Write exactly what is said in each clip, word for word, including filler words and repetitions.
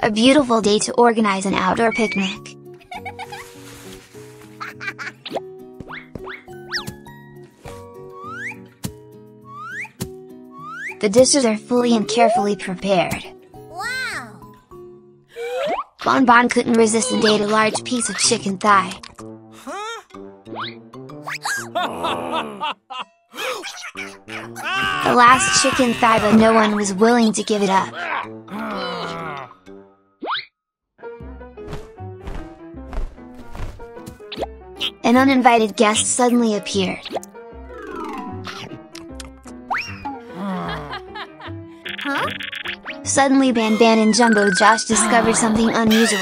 A beautiful day to organize an outdoor picnic. The dishes are fully and carefully prepared. Wow! Bon Bon couldn't resist and ate a large piece of chicken thigh. Huh? The last chicken thigh, but no one was willing to give it up. An uninvited guest suddenly appeared. Huh? Suddenly Banban and Jumbo Josh discovered something unusual.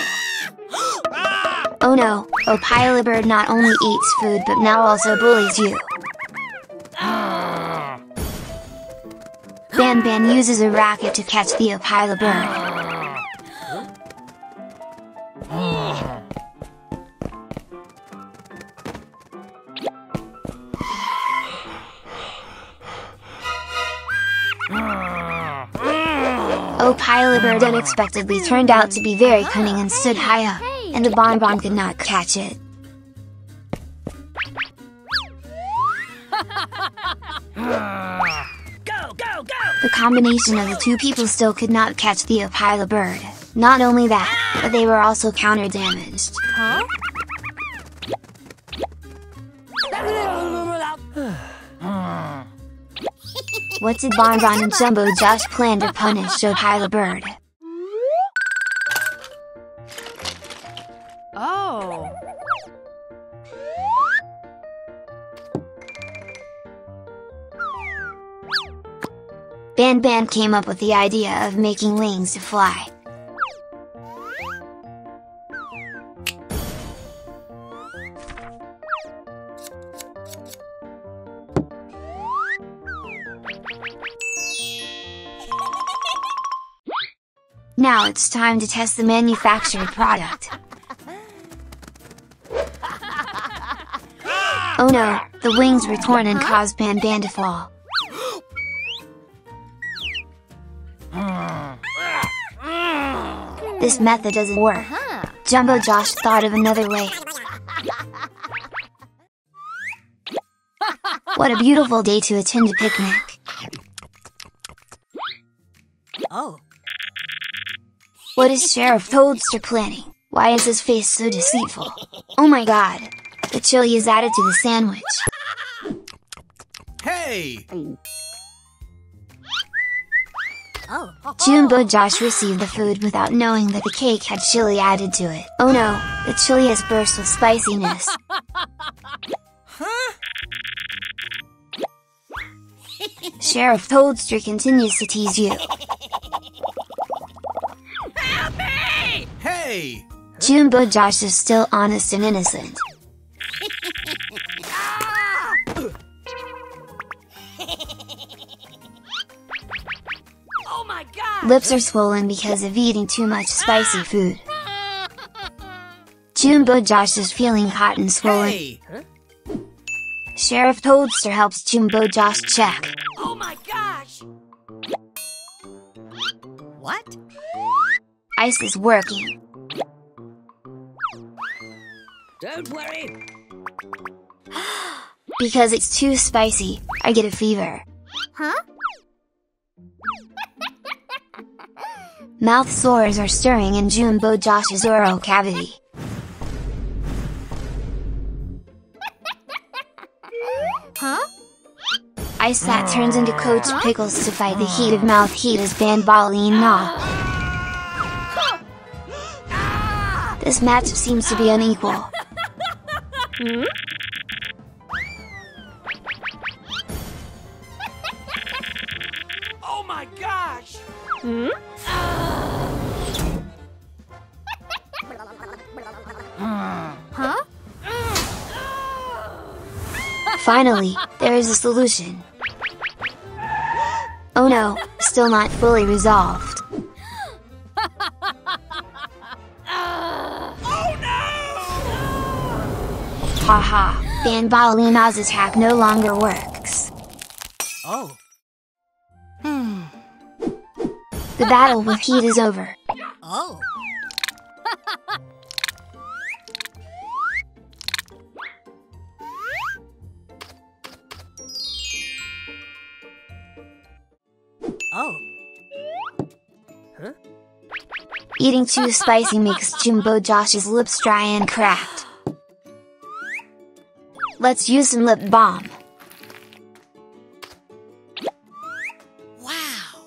Oh no, Opila bird not only eats food but now also bullies you. Banban uses a racket to catch the Opila bird. Opila bird unexpectedly turned out to be very cunning and stood high up, and the Bon Bon could not catch it. Go, go, go! The combination of the two people still could not catch the Opila bird. Not only that, but they were also counter-damaged. Huh? What did Bon Bon and Jumbo Josh plan to punish Opila bird? Oh. Banban came up with the idea of making wings to fly. Now it's time to test the manufactured product. Oh no, the wings were torn and caused Banban to fall. This method doesn't work. Jumbo Josh thought of another way. What a beautiful day to attend a picnic. Oh. What is Sheriff Toadster planning? Why is his face so deceitful? Oh my god! The chili is added to the sandwich. Hey! Jumbo Josh received the food without knowing that the cake had chili added to it. Oh no! The chili has burst with spiciness. Huh? Sheriff Toadster continues to tease you. Hey! Jumbo Josh is still honest and innocent. Oh my god! Lips are swollen because of eating too much spicy food. Jumbo Josh is feeling hot and swollen. Hey. Huh? Sheriff Toadster helps Jumbo Josh check. Oh my gosh! What? Ice is working. Don't worry. Because it's too spicy, I get a fever. Huh? Mouth sores are stirring in Jumbo Josh's oral cavity. Huh? Ice that turns into Coach Pickles to fight the heat of mouth heat is Banbaleena. This match seems to be unequal. Hmm? Oh my gosh! Hmm? Huh? Finally, there is a solution. Oh no, still not fully resolved. Haha, Banbaleena's attack no longer works. Oh. Hmm. The battle with heat is over. Oh. Oh. Huh? Eating too spicy makes Jumbo Josh's lips dry and cracked. Let's use some lip balm. Wow.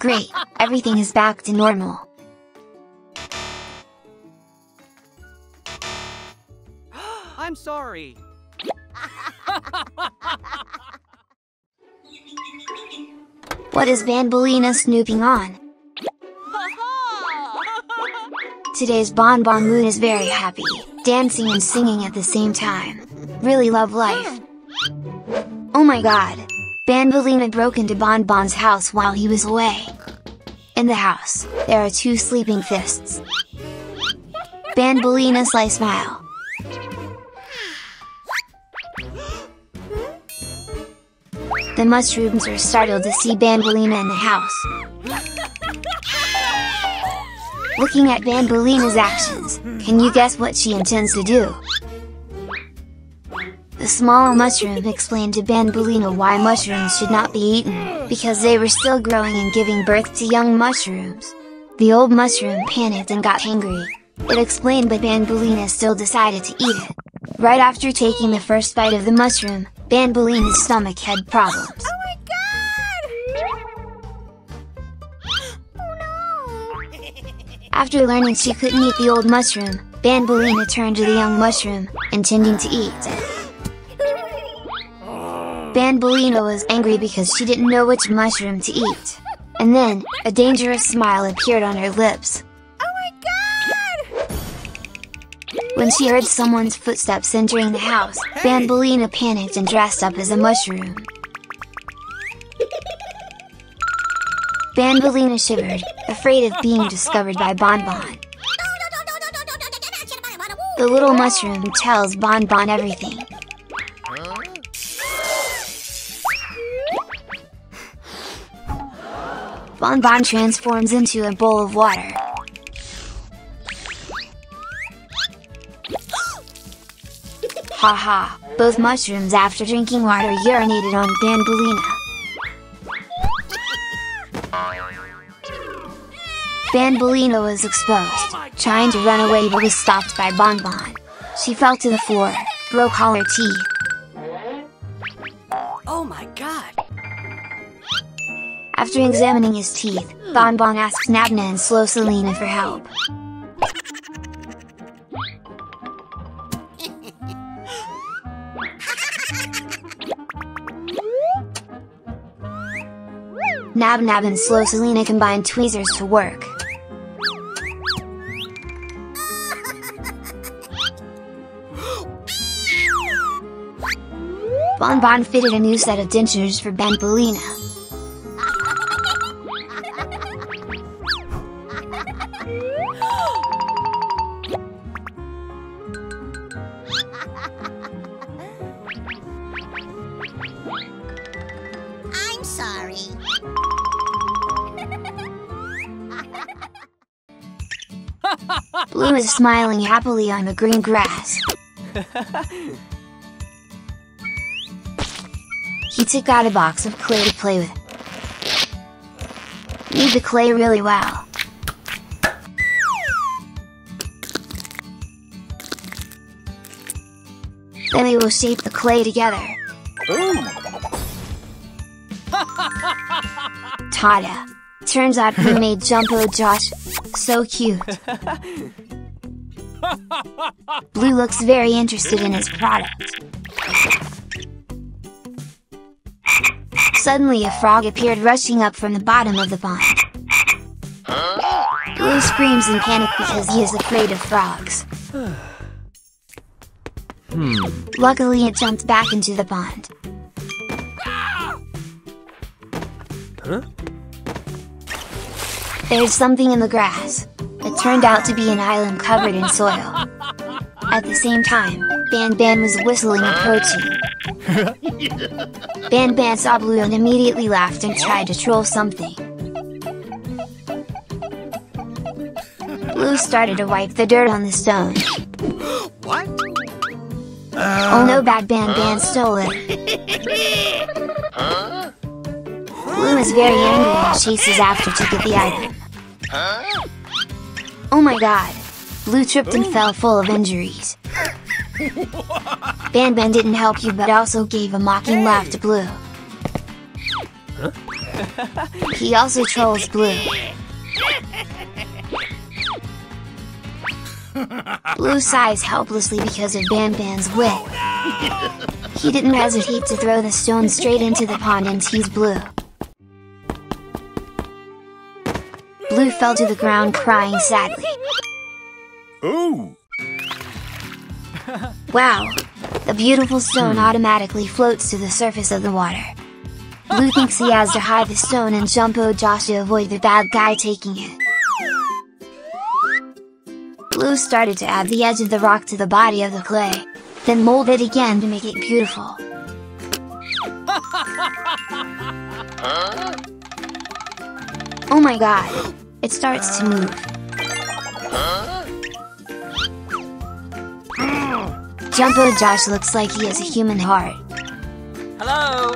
Great, everything is back to normal. I'm sorry. What is Banbaleena snooping on? Today's Bon Bon mood is very happy, dancing and singing at the same time. Really love life. Oh my god! Banbaleena broke into Bon Bon's house while he was away. In the house, there are two sleeping fists. Banbaleena sly smile. The mushrooms are startled to see Banbaleena in the house. Looking at Banbaleena's actions, can you guess what she intends to do? The small mushroom explained to Banbaleena why mushrooms should not be eaten, because they were still growing and giving birth to young mushrooms. The old mushroom panicked and got angry. It explained, but Banbaleena still decided to eat it. Right after taking the first bite of the mushroom, Banbaleena's stomach had problems. Oh my god! Oh no! After learning she couldn't eat the old mushroom, Banbaleena turned to the young mushroom, intending to eat it. Banbaleena was angry because she didn't know which mushroom to eat. And then, a dangerous smile appeared on her lips. When she heard someone's footsteps entering the house, Banbaleena panicked and dressed up as a mushroom. Banbaleena shivered, afraid of being discovered by Bon Bon. The little mushroom tells Bon Bon everything. Bon Bon transforms into a bowl of water. Haha, both mushrooms after drinking water urinated on Banbaleena. Banbaleena was exposed, trying to run away but was stopped by Bon Bon. She fell to the floor, broke all her teeth. Oh my god! After examining his teeth, Bon Bon asks NabNab and Slow Selena for help. NabNab and Slow Selena combine tweezers to work. Bon Bon fitted a new set of dentures for Banbaleena. I'm sorry. Blue is smiling happily on the green grass. He took out a box of clay to play with. Knead the clay really well. Then we will shape the clay together. Ta-da! Turns out we made Jumbo Josh. So cute. Blue looks very interested in his product. Suddenly a frog appeared rushing up from the bottom of the pond. Blue screams in panic because he is afraid of frogs. Luckily it jumped back into the pond. Huh? There's something in the grass. It turned out to be an island covered in soil. At the same time, Ban Ban was whistling approaching. Ban Ban saw Blue and immediately laughed and tried to troll something. Blue started to wipe the dirt on the stone. What? Uh, oh no, bad Ban Ban stole it. Huh? Blue is very angry and chases after to get the item. Huh? Oh my god. Blue tripped and fell full of injuries. Ban Ban didn't help you but also gave a mocking hey. laugh to Blue. Huh? He also trolls Blue. Blue sighs helplessly because of Ban Ban's wit. Oh, no! He didn't hesitate to throw the stone straight into the pond and tease Blue. Blue fell to the ground crying sadly. Ooh! Wow! The beautiful stone automatically floats to the surface of the water. Blue thinks he has to hide the stone and Jumbo Josh to avoid the bad guy taking it. Blue started to add the edge of the rock to the body of the clay, then mold it again to make it beautiful. Oh my god! It starts to move. Jumbo Josh looks like he has a human heart. Hello!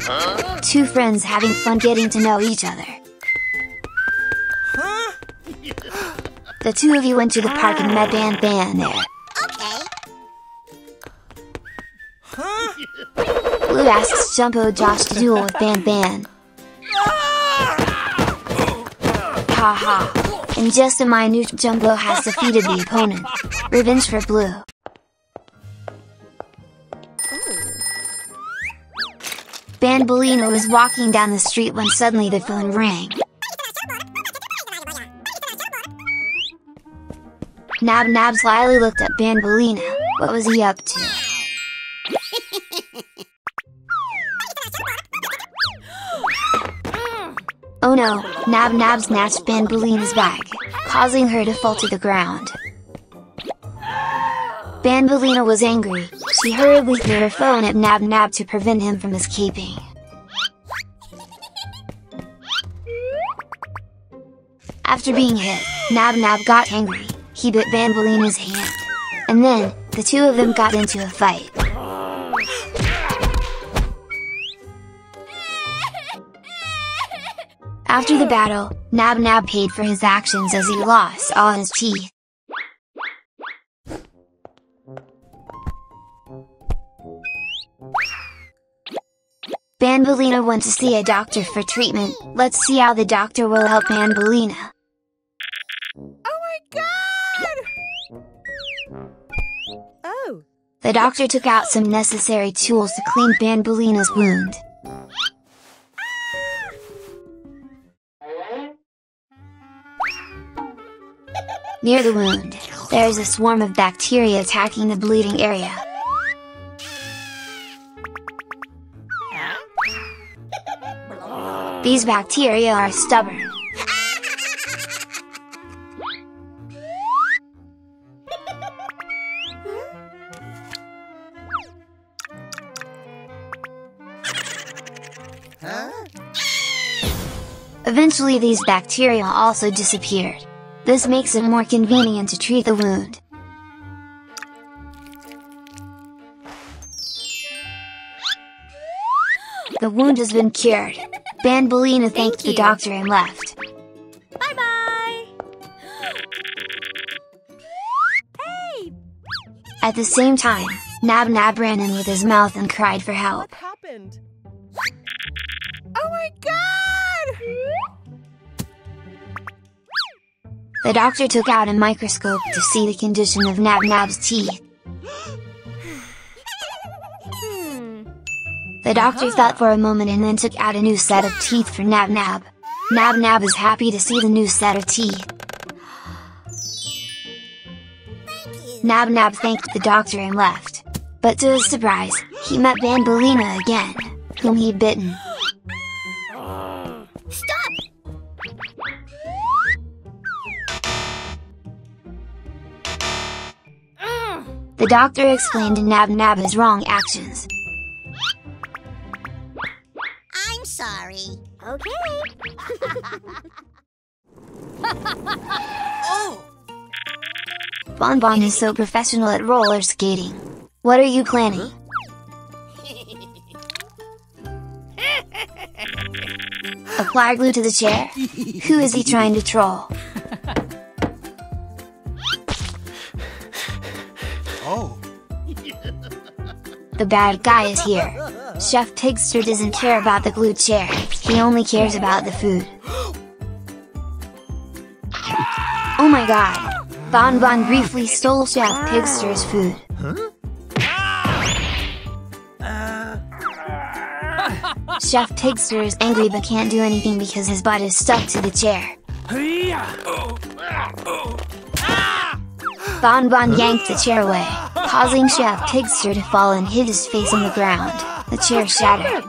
Huh? Two friends having fun getting to know each other. Huh? The two of you went to the park and met Ban Ban there. Okay. Huh? Blue asks Jumbo Josh to duel with Ban Ban. Ha ha. In just a minute, Jumbo has defeated the opponent. Revenge for Blue. Banbaleena was walking down the street when suddenly the phone rang. NabNab slyly looked at Banbaleena. What was he up to? Oh no, NabNab snatched Banbaleena's bag, causing her to fall to the ground. Banbaleena was angry. She hurriedly threw her phone at NabNab to prevent him from escaping. After being hit, NabNab got angry. He bit Banbaleena's hand. And then, the two of them got into a fight. After the battle, NabNab paid for his actions as he lost all his teeth. Banbaleena went to see a doctor for treatment. Let's see how the doctor will help Banbaleena. Oh my god! Oh! The doctor took out some necessary tools to clean Banbaleena's wound. Near the wound, there is a swarm of bacteria attacking the bleeding area. These bacteria are stubborn. Huh? Eventually these bacteria also disappeared. This makes it more convenient to treat the wound. The wound has been cured. Banbaleena thanked the doctor and left. Bye-bye! Hey! At the same time, NabNab ran in with his mouth and cried for help. What happened? Oh my god! The doctor took out a microscope to see the condition of NabNab's teeth. The doctor thought for a moment and then took out a new set of teeth for NabNab. NabNab is happy to see the new set of teeth. NabNab thanked the doctor and left. But to his surprise, he met Banbaleena again, whom he'd bitten. Stop! The doctor explained to NabNab his wrong actions. Sorry. Okay. Oh! Bon Bon is so professional at roller skating. What are you planning? Apply glue to the chair? Who is he trying to troll? Oh. The bad guy is here. Chef Pigster doesn't care about the glue chair. He only cares about the food. Oh my god! Bon Bon briefly stole Chef Pigster's food. Huh? Chef Pigster is angry but can't do anything because his butt is stuck to the chair. Bon Bon yanked the chair away, causing Chef Pigster to fall and hit his face on the ground. The chair shattered.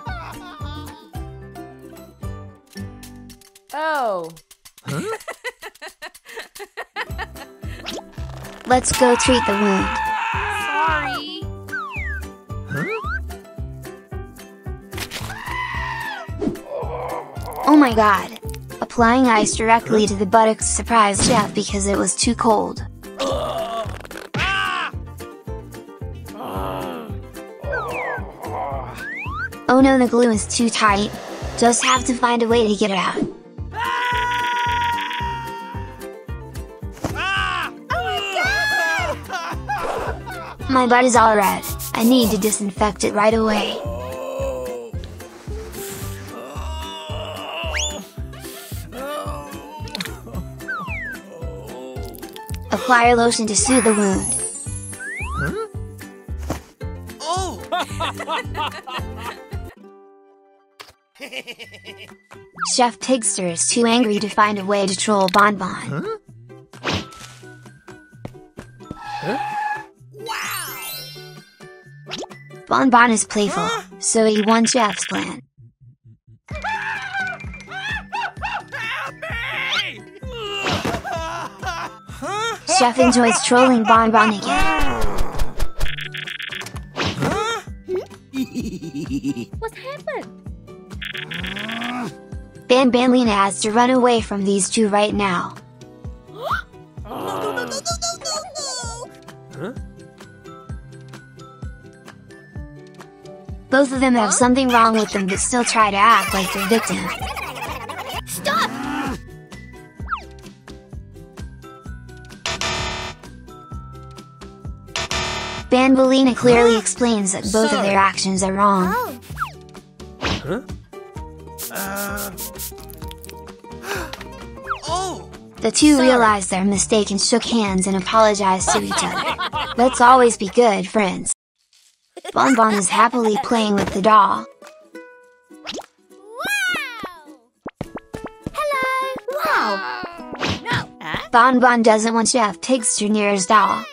Oh. Huh? Let's go treat the wound. Sorry. Oh my god! Applying ice directly to the buttocks surprised Chef because it was too cold. Oh no, the glue is too tight. Just have to find a way to get it out. Oh my god! My butt is all red. I need to disinfect it right away. Apply lotion to soothe the wound. Huh? Oh! Chef Pigster is too angry to find a way to troll Bon Bon. Huh? Huh? Wow! Bon Bon is playful, huh? So he won Chef's plan. Chef enjoys trolling Bon Bon again. Huh? What happened? Banbaleena has to run away from these two right now. No, no, no, no, no, no, no. Huh? Both of them have something wrong with them but still try to act like they're victims. Banbaleena clearly explains that both so, of their actions are wrong. Oh. Huh? Uh. Oh. The two Sorry. realized their mistake and shook hands and apologized to each other. Let's always be good friends. Bon Bon is happily playing with the doll. Wow! Hello! Wow! No. Huh? Bon Bon doesn't want Chef Pigster near his doll.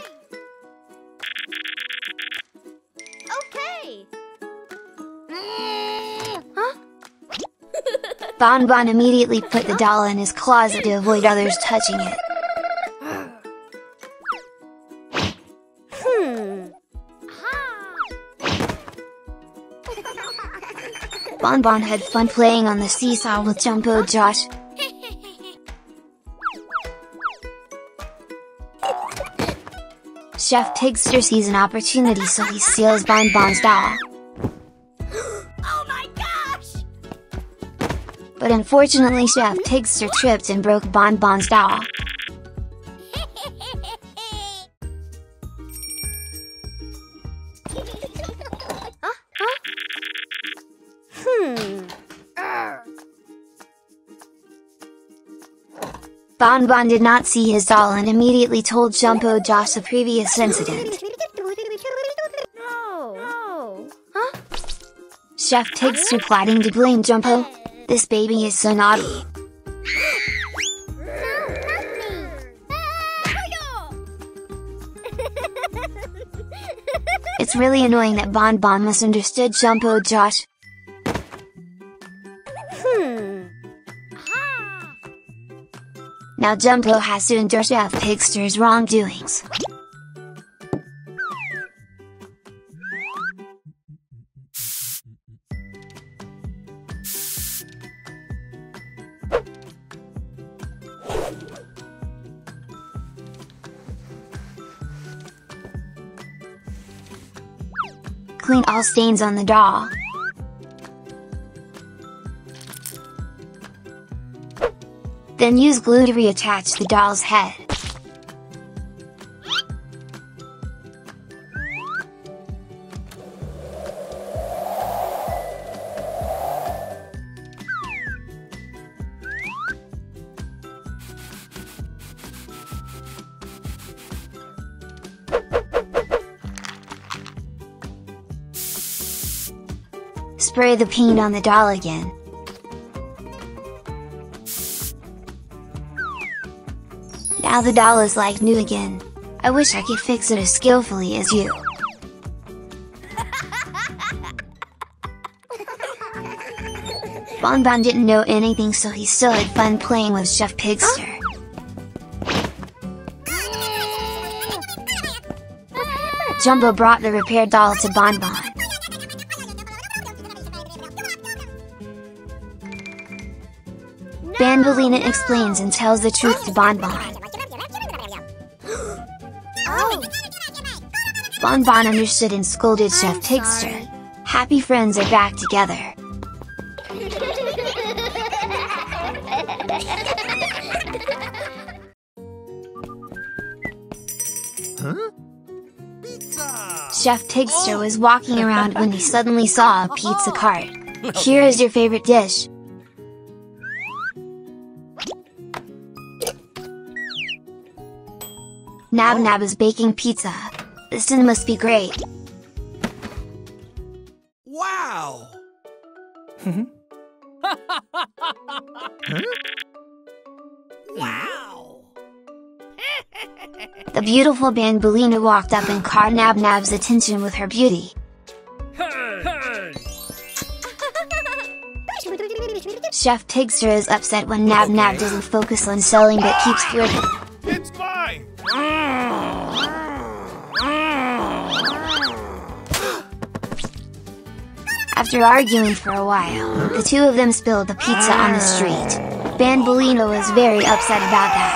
Bon Bon immediately put the doll in his closet to avoid others touching it. Hmm. Bon Bon had fun playing on the seesaw with Jumbo Josh. Chef Pigster sees an opportunity, so he steals Bon Bon's doll. But unfortunately Chef Pigster tripped and broke Bon Bon's doll. Huh? Huh? Hmm. Bon Bon did not see his doll and immediately told Jumbo Josh the previous incident. No. No. Huh? Chef Pigster plotting to blame Jumbo. This baby is so naughty. It's really annoying that Bon Bon misunderstood Jumbo Josh. Hmm. Now Jumbo has to endure Chef Pigster's wrongdoings. Clean all stains on the doll. Then use glue to reattach the doll's head. Spray the paint on the doll again. Now the doll is like new again. I wish I could fix it as skillfully as you. Bon Bon didn't know anything, so he still had fun playing with Chef Pigster. Jumbo brought the repaired doll to Bon Bon. Banbaleena explains and tells the truth to Bon Bon. Oh. Bon Bon understood and scolded Chef Pigster. Happy friends are back together. Huh? Pizza. Chef Pigster was walking around when he suddenly saw a pizza cart. Here is your favorite dish. NabNab is baking pizza. This must be great. Wow! Hmm? Wow! The beautiful Banbaleena walked up and caught NabNab's attention with her beauty. Hey, hey. Chef Pigster is upset when NabNab doesn't focus on selling but keeps flirting. It's mine! After arguing for a while, the two of them spilled the pizza on the street. Banbaleena was very upset about that.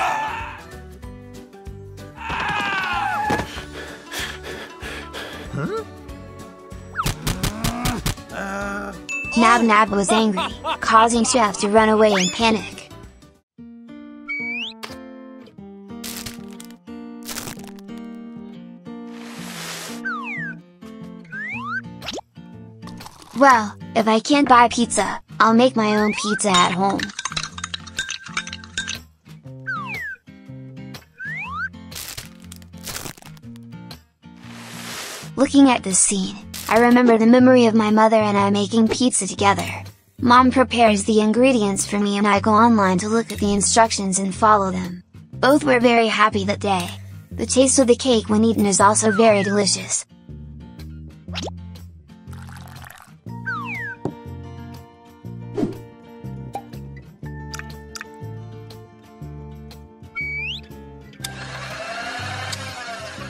Huh? Uh, NabNab was angry, causing Chef to run away in panic. Well, if I can't buy pizza, I'll make my own pizza at home. Looking at this scene, I remember the memory of my mother and I making pizza together. Mom prepares the ingredients for me and I go online to look at the instructions and follow them. Both were very happy that day. The taste of the cake when eaten is also very delicious.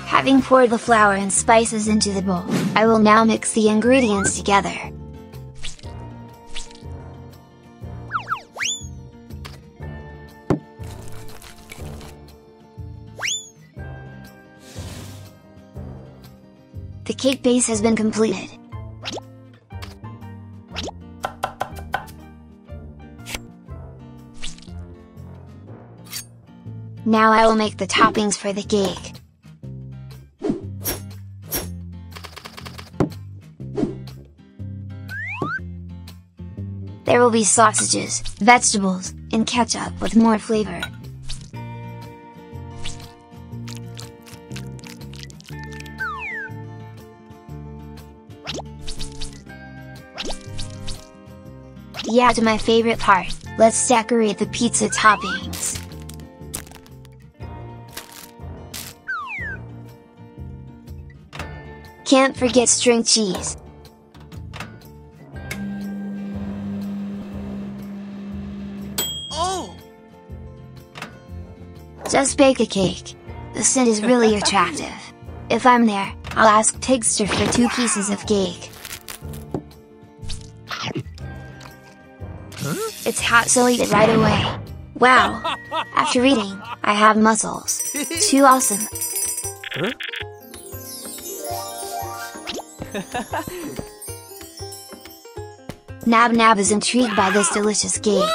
Having poured the flour and spices into the bowl, I will now mix the ingredients together. The cake base has been completed. Now I will make the toppings for the cake. There will be sausages, vegetables, and ketchup with more flavor. Yeah, to my favorite part, let's decorate the pizza toppings. Can't forget string cheese. Just bake a cake. The scent is really attractive. If I'm there, I'll ask Pigster for two pieces of cake. Huh? It's hot, so eat it right away. Wow! After eating, I have muscles. Too awesome. Huh? NabNab is intrigued by this delicious cake.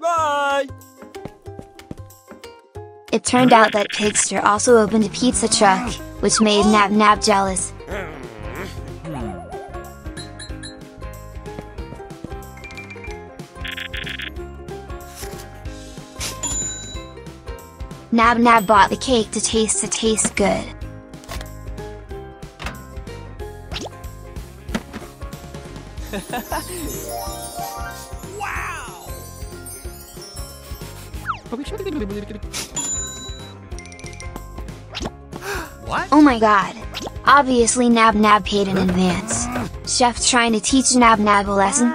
Bye. It turned out that Pigster also opened a pizza truck, which made NabNab jealous. NabNab bought the cake to taste to taste good. Wow! What? Oh my god! Obviously NabNab paid in advance. Chef trying to teach NabNab a lesson?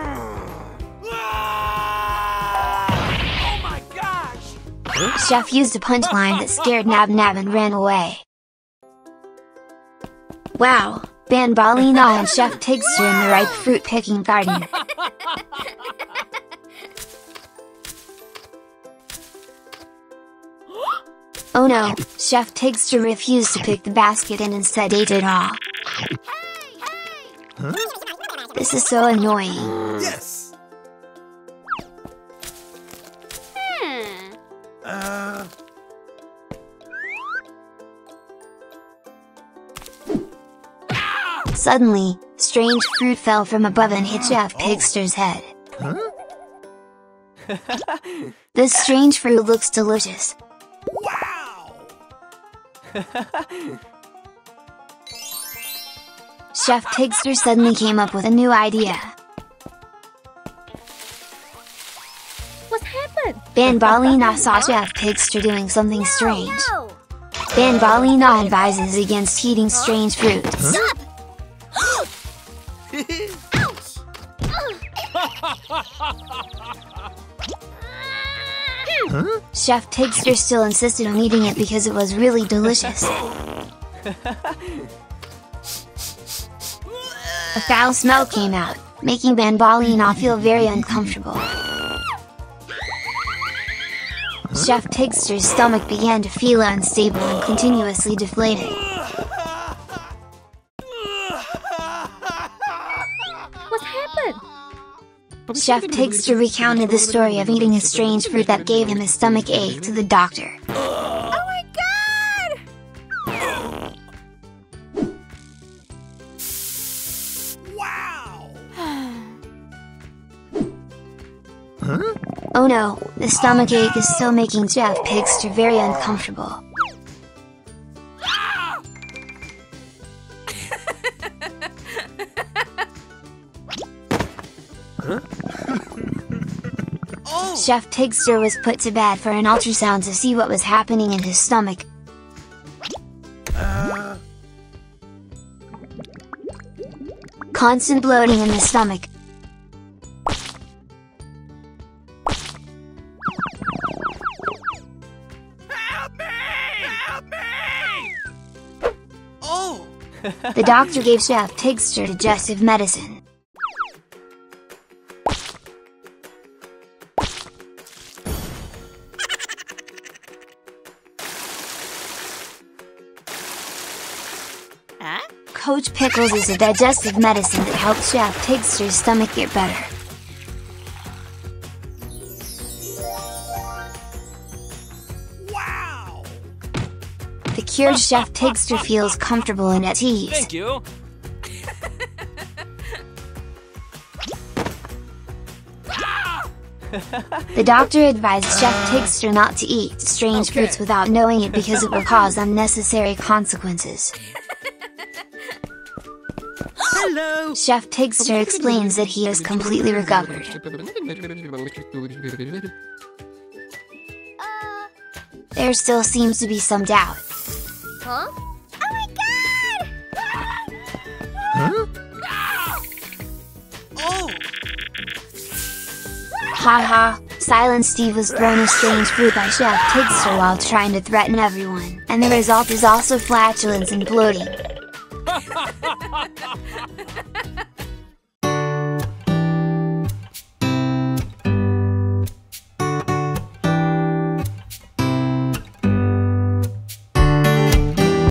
Chef used a punchline that scared NabNab and ran away. Wow, Banbaleena and Chef Pigster in the ripe fruit picking garden. Oh no, Chef Pigster refused to pick the basket and instead ate it all. Huh? This is so annoying. Yes. Suddenly, strange fruit fell from above and hit Chef Pigster's head. Huh? This strange fruit looks delicious. Wow! Chef Pigster suddenly came up with a new idea. What's happened? Banbaleena saw Chef Pigster doing something strange. No, no. Banbaleena advises against eating strange fruits. Huh? Huh? Chef Pigster still insisted on eating it because it was really delicious. A foul smell came out, making Banbaleena feel very uncomfortable. Huh? Chef Pigster's stomach began to feel unstable and continuously deflated. Chef Pigster recounted the story of eating a strange fruit that gave him a stomach ache to the doctor. Oh my god! Wow! Huh? Oh no, the stomach ache is still making Chef Pigster very uncomfortable. Chef Pigster was put to bed for an ultrasound to see what was happening in his stomach. Uh. Constant bloating in the stomach. Help me! Help me! Oh! The doctor gave Chef Pigster digestive medicine. Coach Pickles is a digestive medicine that helps Chef Pigster's stomach get better. Wow! The cured Chef Pigster feels comfortable and at ease. Thank you. The doctor advised Chef Pigster not to eat strange okay. fruits without knowing it because it will cause unnecessary consequences. Hello. Chef Pigster explains that he is completely recovered. Uh, there still seems to be some doubt. Huh? Oh my god! Huh? Oh! Haha, Silent Steve was thrown a strange fruit by Chef Pigster while trying to threaten everyone, and the result is also flatulence and bloating. Ha ha ha ha ha!